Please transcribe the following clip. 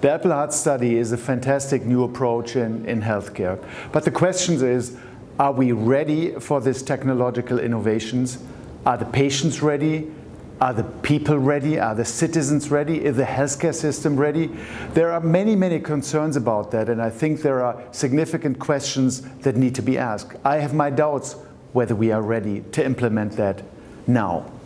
The Apple Heart Study is a fantastic new approach in healthcare. But the question is, are we ready for this technological innovations? Are the patients ready? Are the people ready? Are the citizens ready? Is the healthcare system ready? There are many, many concerns about that, and I think there are significant questions that need to be asked. I have my doubts whether we are ready to implement that now.